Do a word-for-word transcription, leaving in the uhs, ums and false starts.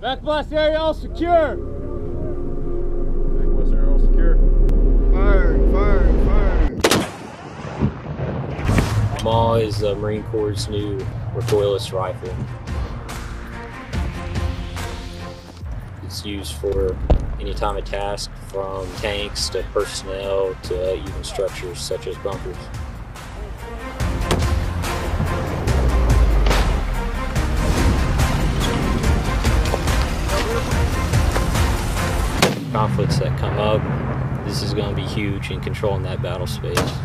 Backblast area all secure. Backblast area all secure. Fire, fire, fire. MAAWS is the Marine Corps' new recoilless rifle. It's used for any time of task, from tanks to personnel to even structures such as bunkers. Conflicts that come up, this is going to be huge in controlling that battle space.